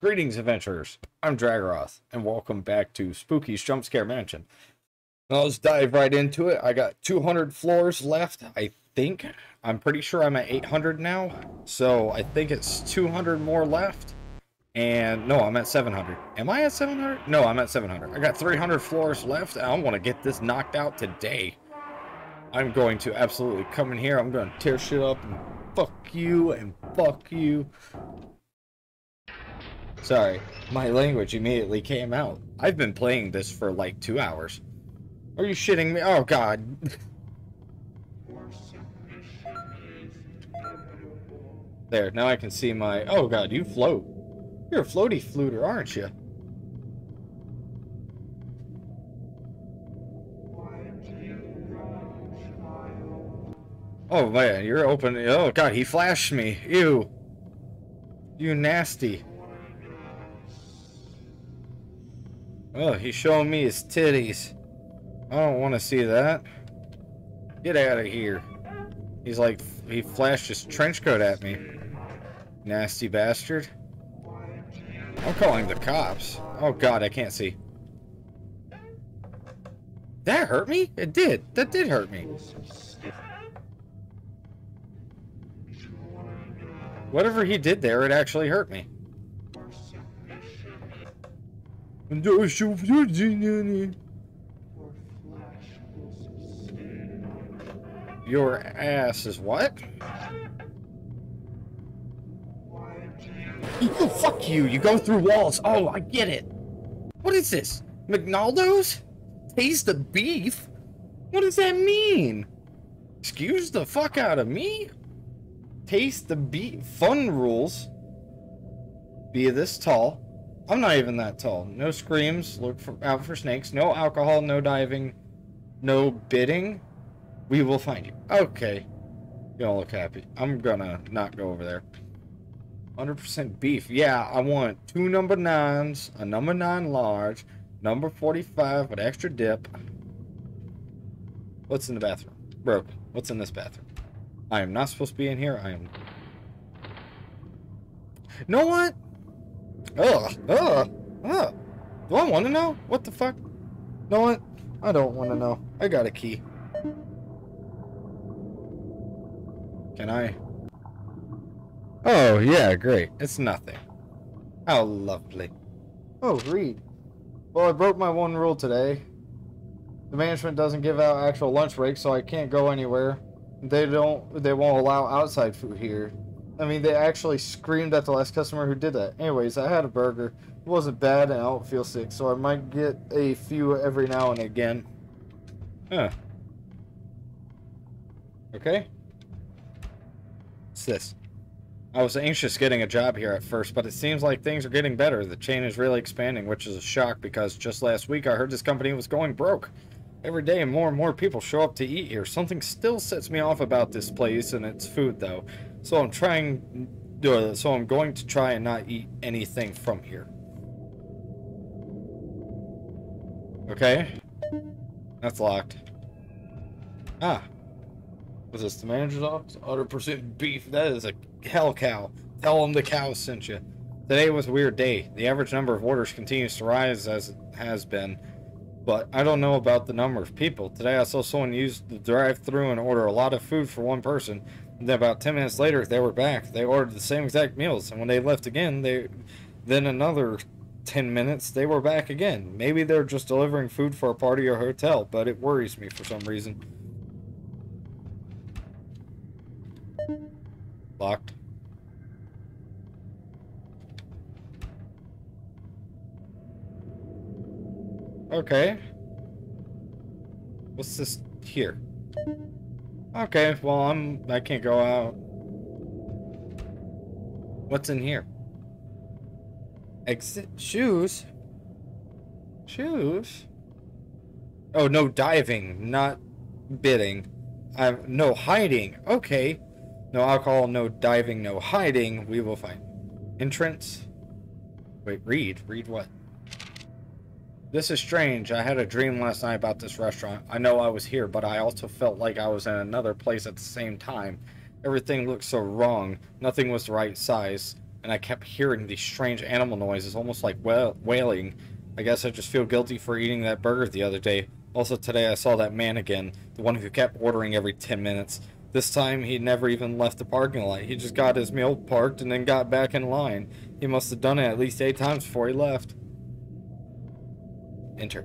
Greetings, adventurers. I'm Dragorath, and welcome back to Spooky's Jumpscare Mansion. Now, let's dive right into it. I got 200 floors left, I think. I'm pretty sure I'm at 800 now, so I think it's 200 more left. And, no, I'm at 700. Am I at 700? No, I'm at 700. I got 300 floors left, and I want to get this knocked out today. I'm going to absolutely come in here. I'm going to tear shit up, and fuck you, and fuck you. Sorry, my language immediately came out. I've been playing this for like 2 hours. Are you shitting me? Oh god. There, now I can see my... Oh god, you float. You're a floaty fluter, aren't you? Oh man, you're open... Oh god, he flashed me. Ew. You nasty. Oh, he's showing me his titties. I don't want to see that. Get out of here. He's like, he flashed his trench coat at me. Nasty bastard. I'm calling the cops. Oh god, I can't see. That hurt me? It did. That did hurt me. Whatever he did there, it actually hurt me. Your ass is what? Oh, fuck you, you go through walls. Oh, I get it. What is this? McNaldo's? Taste the beef? What does that mean? Excuse the fuck out of me? Taste the beef. Fun rules. Be this tall. I'm not even that tall. No screams. Look out for snakes. No alcohol. No diving. No bidding. We will find you. Okay. You don't look happy. I'm gonna not go over there. 100% beef. Yeah, I want 2 number 9s, a number 9 large, number 45 with extra dip. What's in the bathroom? Bro, what's in this bathroom? I am not supposed to be in here. I am... You know what? Ugh. Do I want to know? What the fuck? You know what? I don't want to know. I got a key. Can I? Oh, yeah, great. It's nothing. How lovely. Oh, read. Well, I broke my one rule today. The management doesn't give out actual lunch breaks, so I can't go anywhere. They won't allow outside food here. I mean, they actually screamed at the last customer who did that. Anyways, I had a burger. It wasn't bad, and I don't feel sick, so I might get a few every now and again. Huh. Okay. What's this? I was anxious getting a job here at first, but it seems like things are getting better. The chain is really expanding, which is a shock because just last week I heard this company was going broke. Every day more and more people show up to eat here. Something still sets me off about this place and its food, though. So I'm going to try and not eat anything from here. Okay. That's locked. Ah. Was this the manager's office? 100% beef. That is a hell cow. Tell them the cow sent you. Today was a weird day. The average number of orders continues to rise as it has been. But I don't know about the number of people. Today I saw someone use the drive-thru and order a lot of food for one person. And then about 10 minutes later, they were back. They ordered the same exact meals. And when they left again, then another 10 minutes, they were back again. Maybe they're just delivering food for a party or hotel, but it worries me for some reason. Locked. Okay. What's this here? Okay, well, I can't go out. What's in here? Exit. Shoes. Shoes. Oh, no diving. Not bidding. No hiding. Okay. No alcohol, no diving, no hiding. We will find entrance. Wait, read. Read what? This is strange. I had a dream last night about this restaurant. I know I was here, but I also felt like I was in another place at the same time. Everything looked so wrong. Nothing was the right size. and I kept hearing these strange animal noises, almost like wailing. I guess I just feel guilty for eating that burger the other day. Also today I saw that man again, the one who kept ordering every 10 minutes. This time he never even left the parking lot. He just got his meal parked and then got back in line. He must have done it at least 8 times before he left. Enter.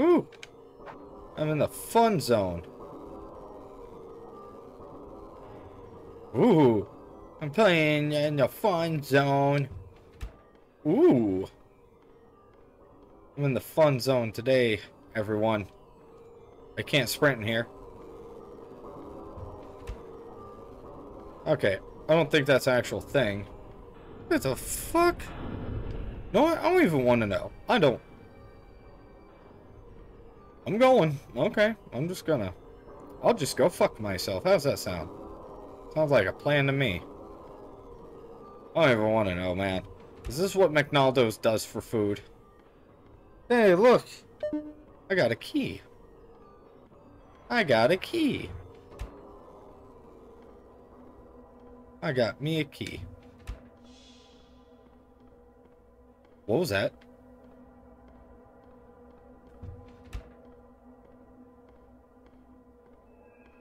Ooh! I'm in the fun zone. Ooh! I'm playing in the fun zone. Ooh! I'm in the fun zone today, everyone. I can't sprint in here. Okay, I don't think that's an actual thing. What the fuck? No, I don't even want to know. I don't. I'm going. Okay, I'm just gonna. I'll just go fuck myself. How's that sound? Sounds like a plan to me. I don't even want to know, man. Is this what McNaldo's does for food? Hey, look! I got a key. I got a key. I got me a key. What was that?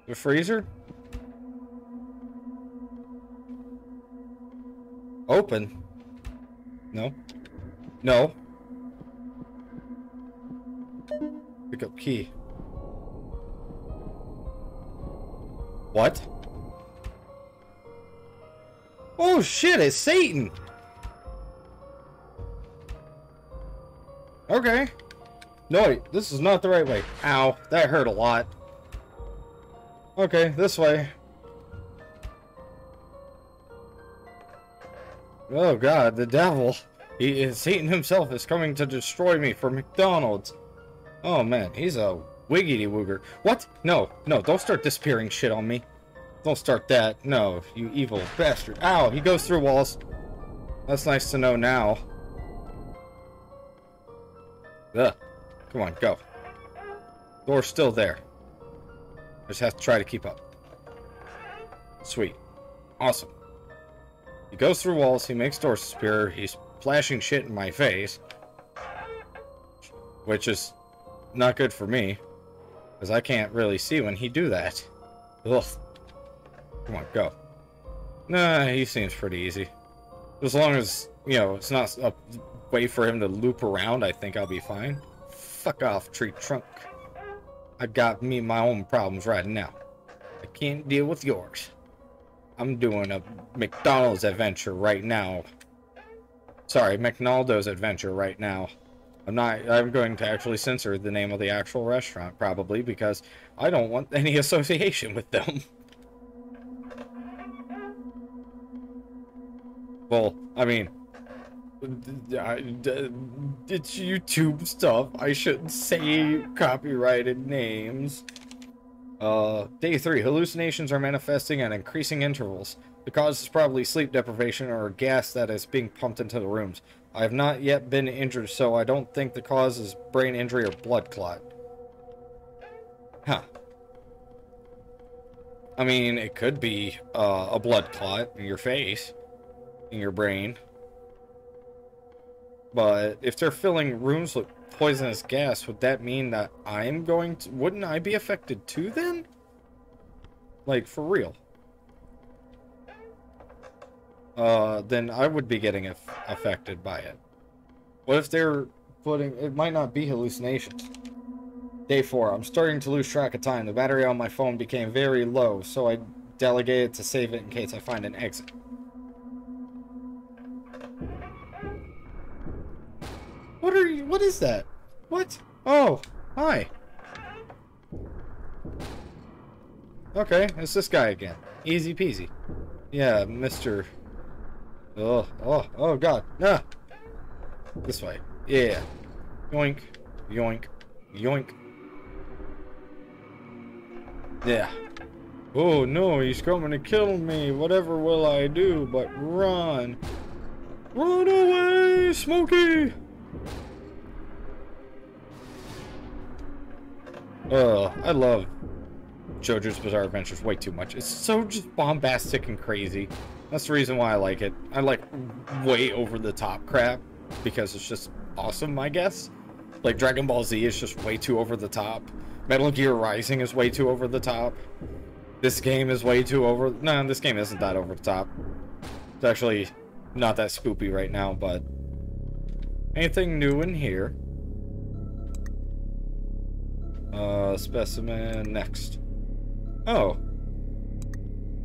The freezer? Open. No. No. Pick up key. What? Oh shit, it's Satan! Okay. No, wait, this is not the right way. Ow, that hurt a lot. Okay, this way. Oh god, the devil. Satan himself is coming to destroy me for McDonald's. Oh man, he's a wiggity-wooger. What? No, no, don't start disappearing shit on me. Don't start that. No, you evil bastard. Ow, he goes through walls. That's nice to know now. Ugh. Come on, go. Door's still there. I just have to try to keep up. Sweet. Awesome. He goes through walls, he makes doors disappear, he's flashing shit in my face. Which is not good for me. Because I can't really see when he do that. Ugh. Come on, go. Nah, he seems pretty easy. As long as, you know, it's not a way for him to loop around, I think I'll be fine. Fuck off, tree trunk. I got me my own problems right now. I can't deal with yours. I'm doing a McDonald's adventure right now. Sorry, McNaldo's adventure right now. I'm going to actually censor the name of the actual restaurant, probably, because I don't want any association with them. Well, I mean, it's YouTube stuff. I shouldn't say copyrighted names. Day 3. Hallucinations are manifesting at increasing intervals. The cause is probably sleep deprivation or gas that is being pumped into the rooms. I have not yet been injured, so I don't think the cause is brain injury or blood clot. Huh. I mean, it could be a blood clot in your face, in your brain. But if they're filling rooms with poisonous gas, would that mean that I'm going to... Wouldn't I be affected too then? Like, for real. Then I would be getting affected by it. What if they're putting... It might not be hallucinations. Day 4. I'm starting to lose track of time. The battery on my phone became very low, so I delegated to save it in case I find an exit. What are you? What is that? What? Oh, hi. Okay, it's this guy again. Easy peasy. Yeah, Mr. Oh, God. Ah. This way. Yeah. Yoink. Yoink. Yoink. Yeah. Oh, no, he's coming to kill me. Whatever will I do but run. Run away, Smokey! I love Jojo's Bizarre Adventures way too much. It's so just bombastic and crazy. That's the reason why I like it. I like way over the top crap because it's just awesome, I guess. Like Dragon Ball Z is just way too over the top. Metal Gear Rising is way too over the top. This game is way too over... No, this game isn't that over the top. It's actually not that spoopy right now, but... Anything new in here? Specimen... Next. Oh.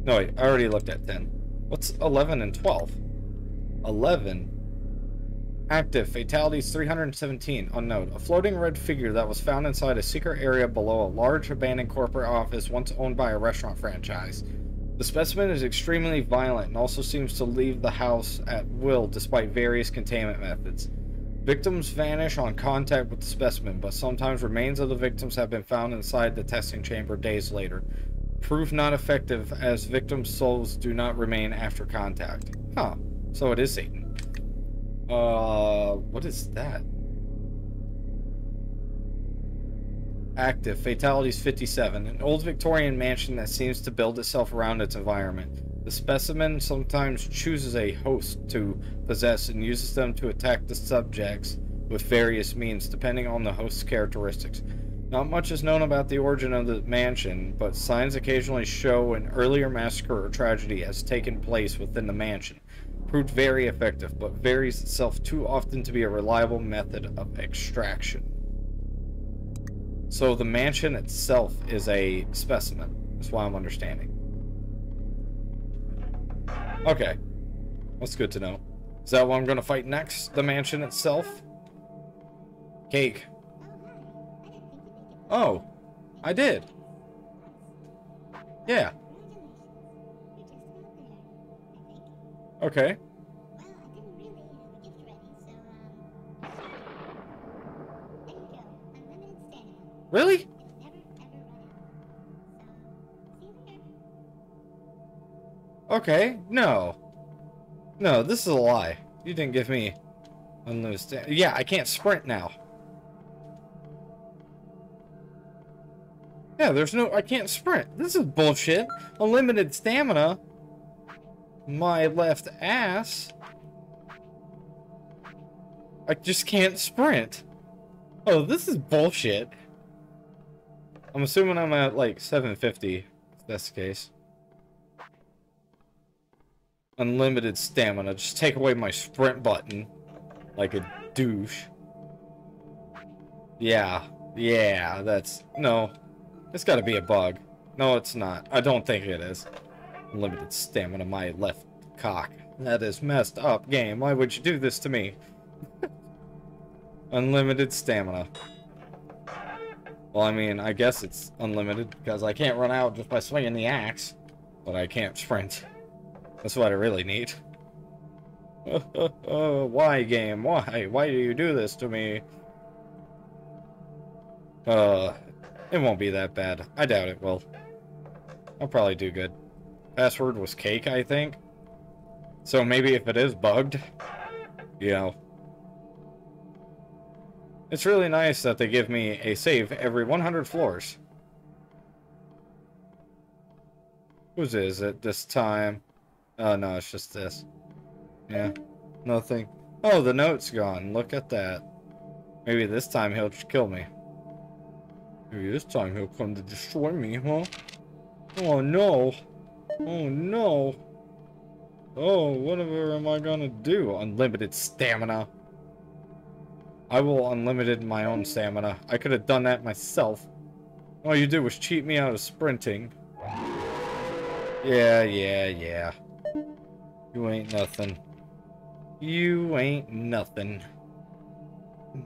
No, wait. I already looked at 10. What's 11 and 12? 11. Active. Fatalities 317. Unknown. A floating red figure that was found inside a secret area below a large abandoned corporate office once owned by a restaurant franchise. The specimen is extremely violent and also seems to leave the house at will despite various containment methods. Victims vanish on contact with the specimen, but sometimes remains of the victims have been found inside the testing chamber days later. Proof not effective as victims' souls do not remain after contact. Huh. So it is Satan. What is that? Active. Fatalities 57. An old Victorian mansion that seems to build itself around its environment. The specimen sometimes chooses a host to possess and uses them to attack the subjects with various means depending on the host's characteristics. Not much is known about the origin of the mansion, but signs occasionally show an earlier massacre or tragedy has taken place within the mansion. Proved very effective, but varies itself too often to be a reliable method of extraction. So the mansion itself is a specimen. That's why I'm understanding. Okay. That's good to know. Is that what I'm going to fight next? The mansion itself? Cake. Oh, I did. Yeah. Okay. Really? Okay. No. No, this is a lie. You didn't give me unlimited stamina. Yeah, I can't sprint now. Yeah, there's no... I can't sprint. This is bullshit. Unlimited stamina. My left ass. I just can't sprint. Oh, this is bullshit. I'm assuming I'm at, like, 750, if that's the case. Unlimited stamina. Just take away my sprint button. Like a douche. Yeah. Yeah, that's... No. It's gotta be a bug. No, it's not. I don't think it is. Unlimited stamina, my left cock. That is messed up, game. Why would you do this to me? Unlimited stamina. Well, I mean, I guess it's unlimited, because I can't run out just by swinging the axe. But I can't sprint. That's what I really need. Why, game? Why? Why do you do this to me? It won't be that bad. I doubt it will. I'll probably do good. Password was cake, I think. So maybe if it is bugged, you know. It's really nice that they give me a save every 100 floors. Whose is it this time? Oh, no, it's just this. Yeah, nothing. Oh, the note's gone. Look at that. Maybe this time he'll just kill me. Maybe this time he'll come to destroy me, huh? Oh no! Oh no! Oh, whatever am I gonna do? Unlimited stamina. I will unlimited my own stamina. I could have done that myself. All you did was cheat me out of sprinting. Yeah, yeah, yeah. You ain't nothing. You ain't nothing.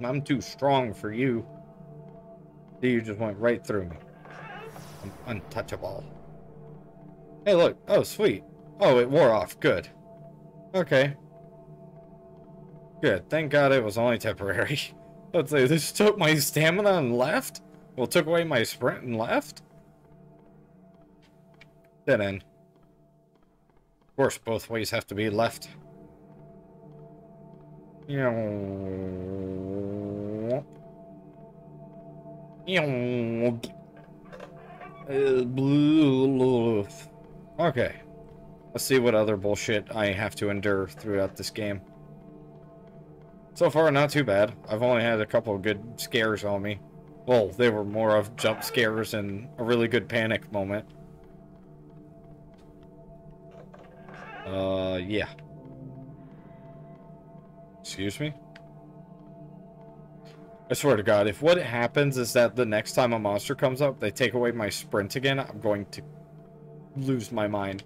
I'm too strong for you. You just went right through me. I'm untouchable. Hey, look. Oh, sweet. Oh, it wore off. Good. Okay. Good. Thank God it was only temporary. Let's say this took my stamina and left? Well, took away my sprint and left? Dead end. Of course, both ways have to be left. You know... Okay. Let's see what other bullshit I have to endure throughout this game. So far, not too bad. I've only had a couple of good scares on me. Well, they were more of jump scares and a really good panic moment. Yeah. Excuse me? I swear to God, if what happens is that the next time a monster comes up, they take away my sprint again, I'm going to lose my mind.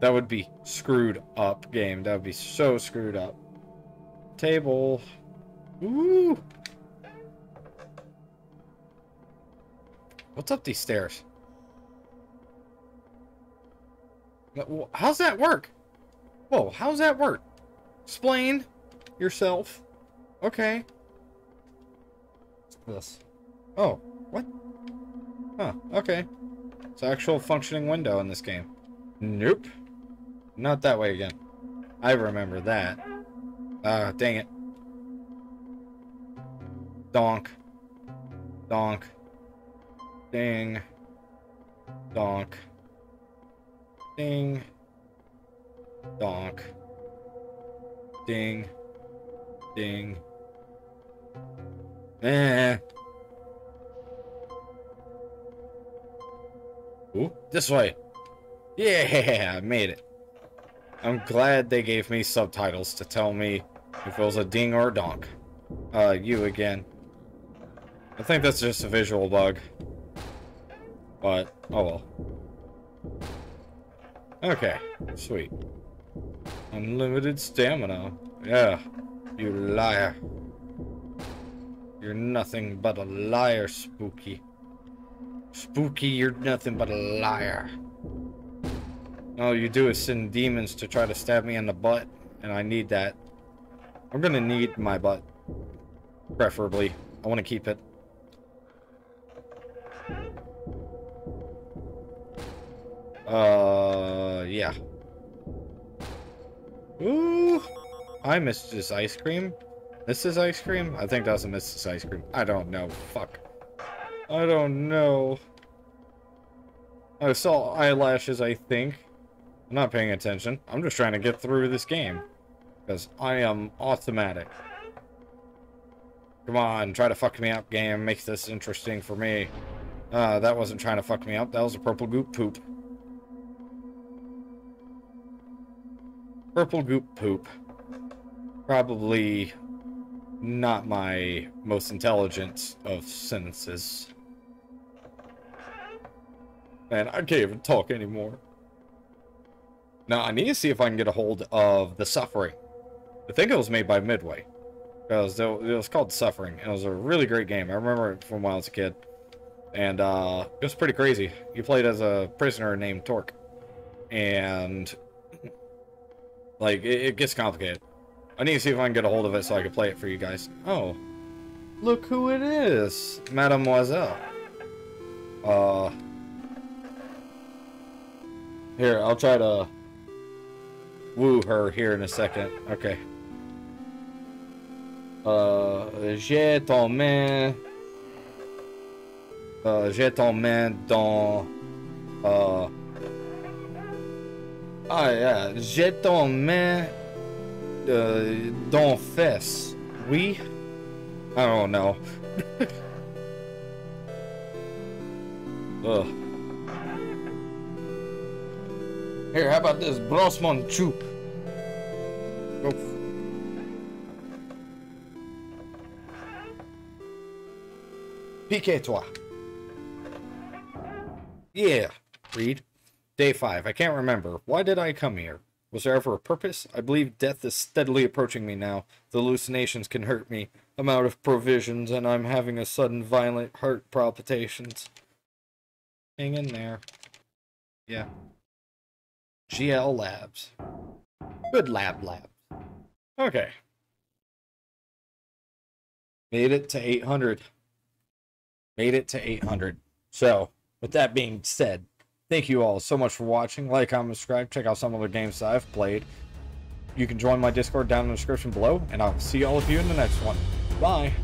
That would be screwed up game. That would be so screwed up. Table. Ooh. What's up these stairs? How's that work? Whoa, how's that work? Explain yourself. Okay. This. Oh, what? Huh, okay. It's an actual functioning window in this game. Nope. Not that way again. I remember that. Ah, dang it. Donk. Donk. Ding. Donk. Ding. Donk. Ding. Ding. Eh. Ooh, this way. Yeah, I made it. I'm glad they gave me subtitles to tell me if it was a ding or a donk. You again. I think that's just a visual bug. But, oh well. Okay, sweet. Unlimited stamina. Yeah, you liar. You're nothing but a liar, Spooky. Spooky, you're nothing but a liar. All you do is send demons to try to stab me in the butt, and I need that. I'm gonna need my butt. Preferably. I want to keep it. Yeah. Ooh! I missed this ice cream. This is ice cream? I think that was a Mrs. Ice Cream. I don't know. Fuck. I don't know. I saw eyelashes, I think. I'm not paying attention. I'm just trying to get through this game. Because I am automatic. Come on, try to fuck me up, game. Make this interesting for me. That wasn't trying to fuck me up. That was a purple goop poop. Purple goop poop. Probably not my most intelligent of sentences. Man, I can't even talk anymore. Now, I need to see if I can get a hold of The Suffering. I think it was made by Midway. Because it was called Suffering. It was a really great game. I remember it from when I was a kid. And it was pretty crazy. You played as a prisoner named Torque. And like, it gets complicated. I need to see if I can get a hold of it so I can play it for you guys. Oh, look who it is. Mademoiselle. Here, I'll try to woo her here in a second. Okay. J'ai ton main dans... Ah, yeah. J'ai ton main dans fesse. Oui? I don't know. Ugh. Here, how about this? Brosman Choop. Go. Pique-toi. Yeah. Read. Day 5. I can't remember. Why did I come here? Was there ever a purpose? I believe death is steadily approaching me now. The hallucinations can hurt me. I'm out of provisions, and I'm having a sudden violent heart palpitations. Hang in there. Yeah. GL labs. Good labs. Okay. Made it to 800. Made it to 800. So, with that being said, thank you all so much for watching. Like, comment, subscribe. Check out some other games that I've played. You can join my Discord down in the description below, and I'll see all of you in the next one. Bye.